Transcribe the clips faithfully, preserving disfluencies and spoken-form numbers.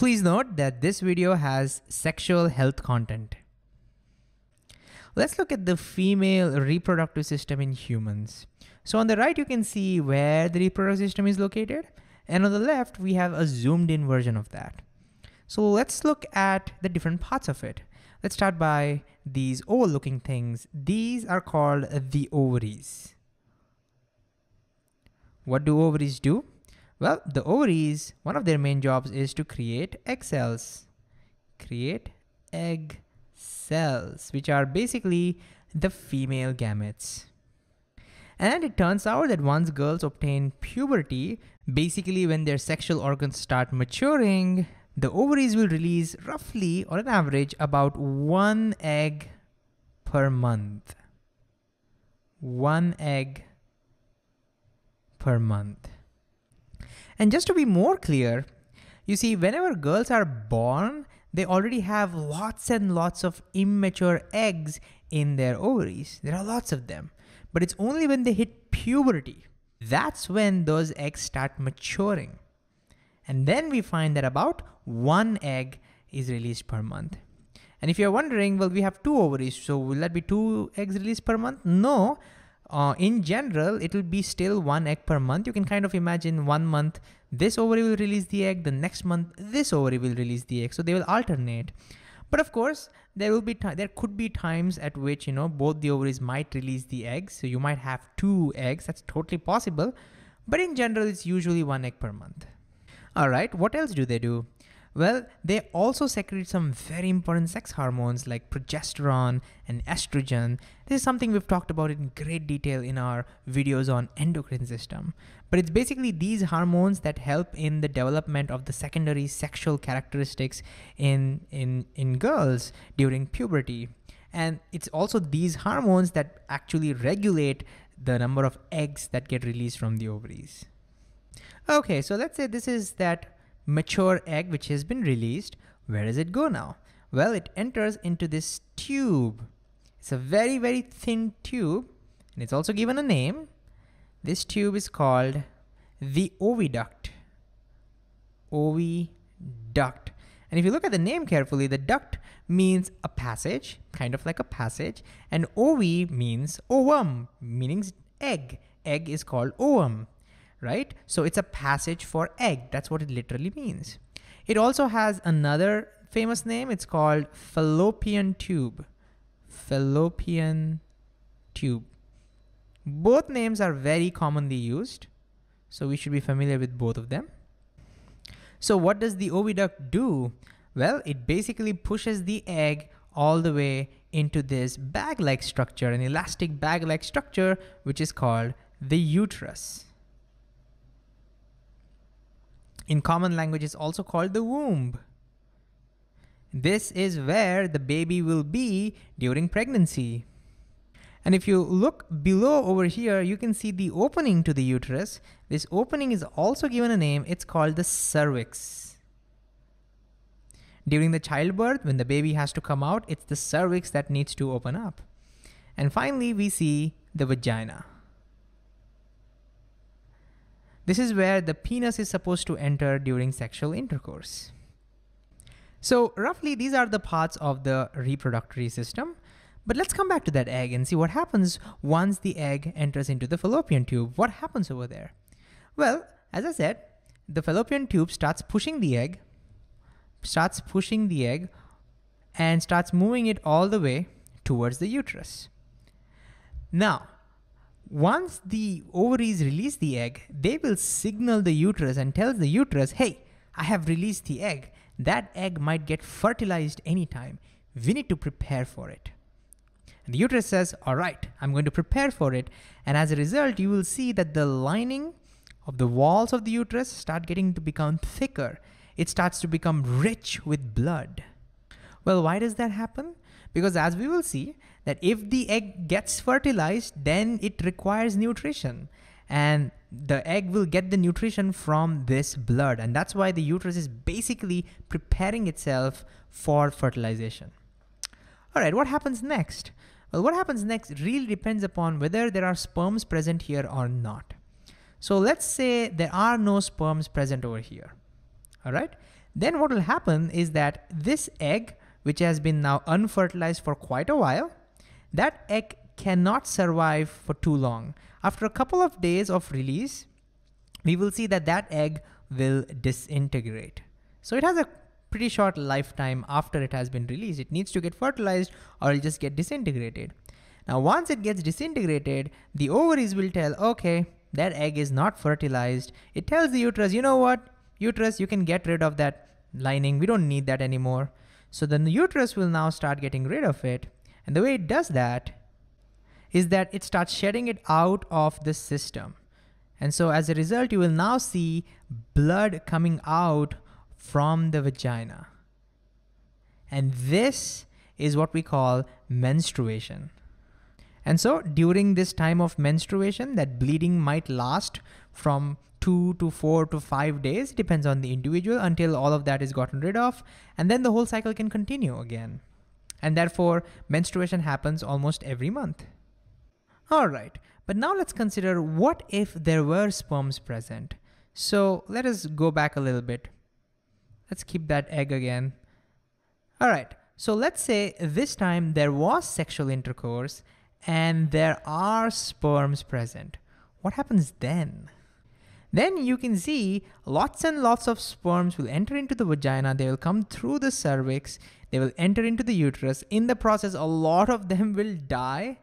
Please note that this video has sexual health content. Let's look at the female reproductive system in humans. So on the right, you can see where the reproductive system is located. And on the left, we have a zoomed in version of that. So let's look at the different parts of it. Let's start by these oval looking things. These are called the ovaries. What do ovaries do? Well, the ovaries, one of their main jobs is to create egg cells. Create egg cells, which are basically the female gametes. And it turns out that once girls obtain puberty, basically when their sexual organs start maturing, the ovaries will release roughly, on an average, about one egg per month. One egg per month. And just to be more clear, you see, whenever girls are born, they already have lots and lots of immature eggs in their ovaries. There are lots of them. But it's only when they hit puberty. That's when those eggs start maturing. And then we find that about one egg is released per month. And if you're wondering, well, we have two ovaries, so will that be two eggs released per month? No, uh, in general, it'll be still one egg per month. You can kind of imagine one month, this ovary will release the egg, the next month, this ovary will release the egg, so they will alternate. But of course, there will be there could be times at which, you know, both the ovaries might release the eggs. So you might have two eggs. That's totally possible. But in general, it's usually one egg per month. All right, what else do they do? Well, they also secrete some very important sex hormones like progesterone and estrogen. This is something we've talked about in great detail in our videos on endocrine system. But it's basically these hormones that help in the development of the secondary sexual characteristics in, in, in girls during puberty. And it's also these hormones that actually regulate the number of eggs that get released from the ovaries. Okay, so let's say this is that mature egg which has been released. Where does it go now? Well, it enters into this tube. It's a very, very thin tube, and it's also given a name. This tube is called the oviduct. Oviduct. And if you look at the name carefully, the duct means a passage, kind of like a passage, and ovi means ovum, meaning egg. Egg is called ovum. Right? So it's a passage for egg. That's what it literally means. It also has another famous name. It's called fallopian tube. Fallopian tube. Both names are very commonly used, so we should be familiar with both of them. So what does the oviduct do? Well, it basically pushes the egg all the way into this bag-like structure, an elastic bag-like structure, which is called the uterus. In common language, it's also called the womb. This is where the baby will be during pregnancy. And if you look below over here, you can see the opening to the uterus. This opening is also given a name. It's called the cervix. During the childbirth, when the baby has to come out, it's the cervix that needs to open up. And finally, we see the vagina. This is where the penis is supposed to enter during sexual intercourse. So roughly these are the parts of the reproductive system, but let's come back to that egg and see what happens once the egg enters into the fallopian tube. What happens over there? Well, as I said, the fallopian tube starts pushing the egg, starts pushing the egg and starts moving it all the way towards the uterus. Now, once the ovaries release the egg, they will signal the uterus and tells the uterus, hey, I have released the egg. That egg might get fertilized anytime. We need to prepare for it. And the uterus says, all right, I'm going to prepare for it. And as a result, you will see that the lining of the walls of the uterus start getting to become thicker. It starts to become rich with blood. Well, why does that happen? Because as we will see, that if the egg gets fertilized, then it requires nutrition. And the egg will get the nutrition from this blood. And that's why the uterus is basically preparing itself for fertilization. All right, what happens next? Well, what happens next really depends upon whether there are sperms present here or not. So let's say there are no sperms present over here. all right? Then what will happen is that this egg, which has been now unfertilized for quite a while, that egg cannot survive for too long. After a couple of days of release, we will see that that egg will disintegrate. So it has a pretty short lifetime after it has been released. It needs to get fertilized or it'll just get disintegrated. Now, once it gets disintegrated, the ovaries will tell, okay, that egg is not fertilized. It tells the uterus, you know what, uterus, you can get rid of that lining. We don't need that anymore. So then the uterus will now start getting rid of it. And the way it does that is that it starts shedding it out of the system. And so as a result, you will now see blood coming out from the vagina. And this is what we call menstruation. And so during this time of menstruation, that bleeding might last from two to four to five days, depends on the individual, until all of that is gotten rid of. And then the whole cycle can continue again. And therefore, menstruation happens almost every month. All right. But now let's consider, what if there were sperms present? So let us go back a little bit. Let's keep that egg again. All right, so let's say this time there was sexual intercourse and there are sperms present. What happens then? Then you can see lots and lots of sperms will enter into the vagina. They will come through the cervix. They will enter into the uterus. In the process, a lot of them will die.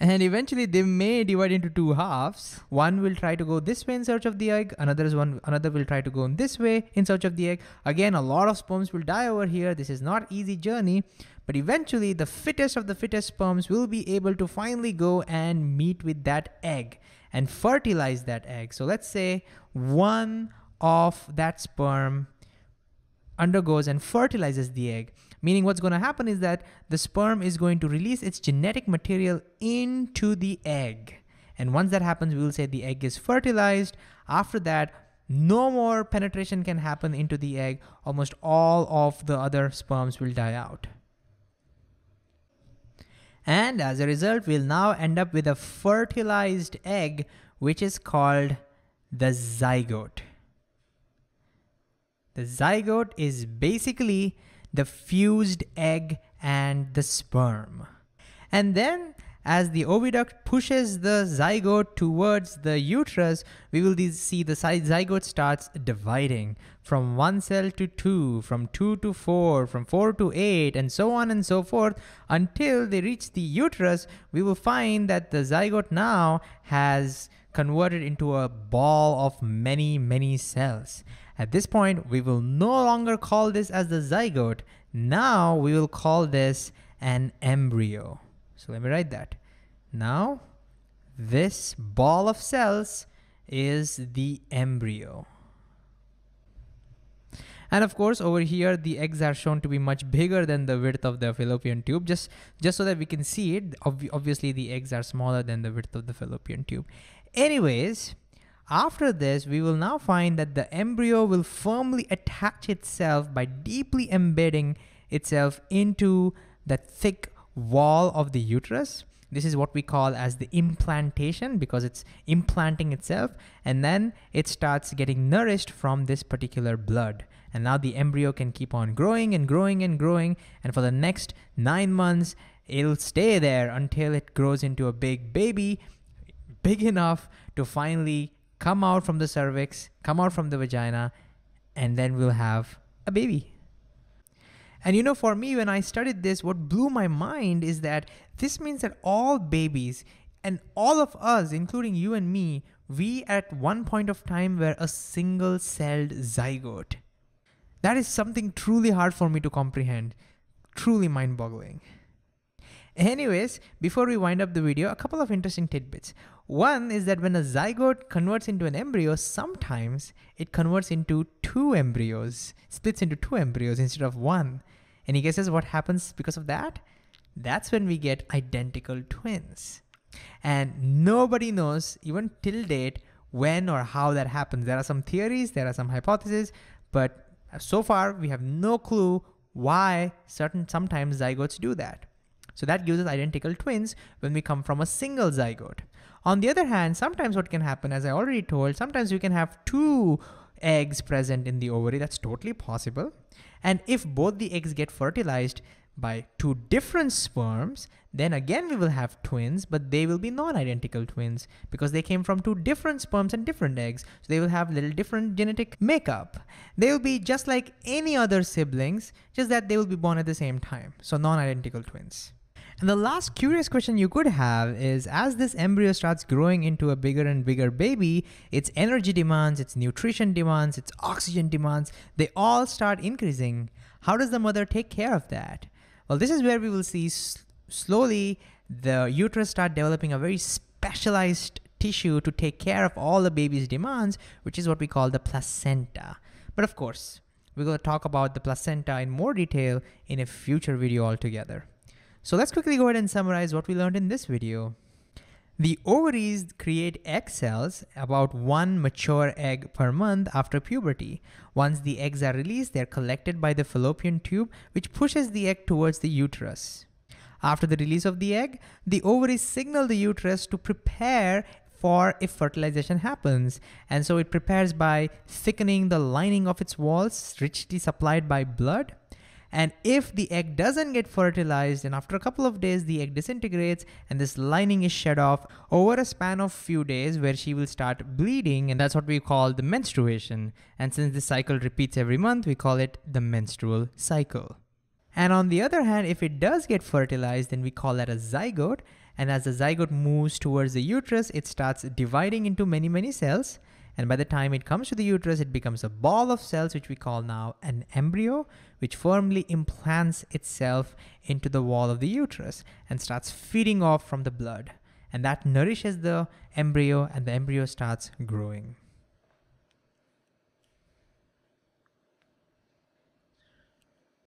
And eventually they may divide into two halves. One will try to go this way in search of the egg. Another is one, another will try to go in this way in search of the egg. Again, a lot of sperms will die over here. This is not an easy journey, but eventually the fittest of the fittest sperms will be able to finally go and meet with that egg and fertilize that egg. So let's say one of that sperm undergoes and fertilizes the egg. Meaning what's going to happen is that the sperm is going to release its genetic material into the egg. And once that happens, we will say the egg is fertilized. After that, no more penetration can happen into the egg. Almost all of the other sperms will die out. And as a result, we'll now end up with a fertilized egg, which is called the zygote. The zygote is basically the fused egg and the sperm. And then as the oviduct pushes the zygote towards the uterus, we will see the zygote starts dividing from one cell to two, from two to four, from four to eight, and so on and so forth until they reach the uterus. We will find that the zygote now has converted into a ball of many, many cells. At this point, we will no longer call this as the zygote. Now we will call this an embryo. So let me write that. Now this ball of cells is the embryo. And of course, over here, the eggs are shown to be much bigger than the width of the fallopian tube, just, just so that we can see it. Ob- obviously, the eggs are smaller than the width of the fallopian tube. Anyways, after this, we will now find that the embryo will firmly attach itself by deeply embedding itself into the thick wall of the uterus. This is what we call as the implantation, because it's implanting itself, and then it starts getting nourished from this particular blood. And now the embryo can keep on growing and growing and growing, and for the next nine months, it'll stay there until it grows into a big baby, big enough to finally come out from the cervix, come out from the vagina, and then we'll have a baby. And you know, for me, when I studied this, what blew my mind is that this means that all babies and all of us, including you and me, we at one point of time were a single-celled zygote. That is something truly hard for me to comprehend, truly mind-boggling. Anyways, before we wind up the video, a couple of interesting tidbits. One is that when a zygote converts into an embryo, sometimes it converts into two embryos, splits into two embryos instead of one. Any guesses what happens because of that? That's when we get identical twins. And nobody knows, even till date, when or how that happens. There are some theories, there are some hypotheses, but so far we have no clue why certain sometimes zygotes do that. So that gives us identical twins when we come from a single zygote. On the other hand, sometimes what can happen, as I already told, sometimes we can have two eggs present in the ovary. That's totally possible. And if both the eggs get fertilized by two different sperms, then again we will have twins, but they will be non-identical twins because they came from two different sperms and different eggs. So they will have little different genetic makeup. They will be just like any other siblings, just that they will be born at the same time. So non-identical twins. And the last curious question you could have is, as this embryo starts growing into a bigger and bigger baby, its energy demands, its nutrition demands, its oxygen demands, they all start increasing. How does the mother take care of that? Well, this is where we will see slowly the uterus start developing a very specialized tissue to take care of all the baby's demands, which is what we call the placenta. But of course, we're going to talk about the placenta in more detail in a future video altogether. So let's quickly go ahead and summarize what we learned in this video. The ovaries create egg cells, about one mature egg per month after puberty. Once the eggs are released, they're collected by the fallopian tube, which pushes the egg towards the uterus. After the release of the egg, the ovaries signal the uterus to prepare for if fertilization happens. And so it prepares by thickening the lining of its walls, richly supplied by blood. And if the egg doesn't get fertilized, and after a couple of days, the egg disintegrates and this lining is shed off over a span of few days where she will start bleeding. And that's what we call the menstruation. And since this cycle repeats every month, we call it the menstrual cycle. And on the other hand, if it does get fertilized, then we call that a zygote. And as the zygote moves towards the uterus, it starts dividing into many, many cells. And by the time it comes to the uterus, it becomes a ball of cells, which we call now an embryo, which firmly implants itself into the wall of the uterus and starts feeding off from the blood. And that nourishes the embryo, and the embryo starts growing.